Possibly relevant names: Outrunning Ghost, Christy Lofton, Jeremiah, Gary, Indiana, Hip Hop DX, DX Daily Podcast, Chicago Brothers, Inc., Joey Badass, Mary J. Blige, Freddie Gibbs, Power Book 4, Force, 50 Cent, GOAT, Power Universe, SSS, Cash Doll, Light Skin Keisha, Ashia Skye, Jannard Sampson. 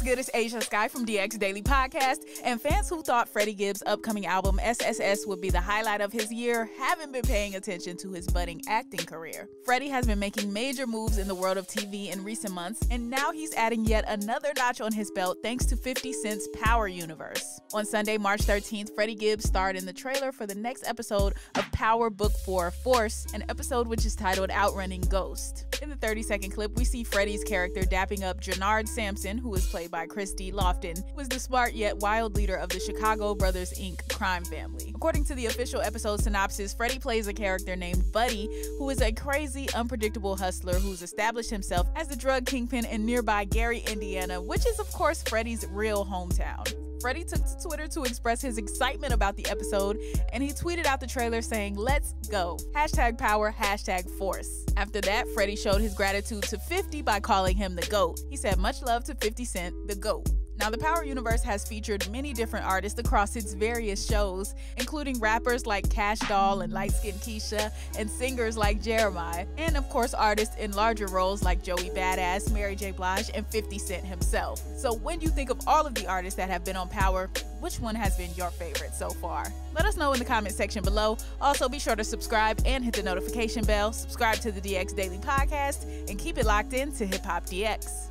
What's good? It's Ashia Skye from DX Daily Podcast, and fans who thought Freddie Gibbs' upcoming album SSS would be the highlight of his year haven't been paying attention to his budding acting career. Freddie has been making major moves in the world of TV in recent months, and now he's adding yet another notch on his belt thanks to 50 Cent's Power Universe. On Sunday, March 13th, Freddie Gibbs starred in the trailer for the next episode of Power Book 4, Force, an episode which is titled Outrunning Ghost. In the 30-second clip, we see Freddie's character dapping up Jannard Sampson, who is played by Christy Lofton, who is the smart yet wild leader of the Chicago Brothers, Inc. crime family. According to the official episode synopsis, Freddie plays a character named Buddy, who is a crazy, unpredictable hustler who's established himself as the drug kingpin in nearby Gary, Indiana, which is, of course, Freddie's real hometown. Freddie took to Twitter to express his excitement about the episode, and he tweeted out the trailer saying, "Let's go. #power, #force. After that, Freddie showed his gratitude to 50 by calling him the GOAT. He said, "Much love to 50 Cent, the GOAT." Now, the Power Universe has featured many different artists across its various shows, including rappers like Cash Doll and Light Skin Keisha, and singers like Jeremiah, and of course artists in larger roles like Joey Badass, Mary J. Blige, and 50 Cent himself. So when you think of all of the artists that have been on Power, which one has been your favorite so far? Let us know in the comment section below. Also, be sure to subscribe and hit the notification bell, subscribe to the DX Daily Podcast, and keep it locked in to Hip Hop DX.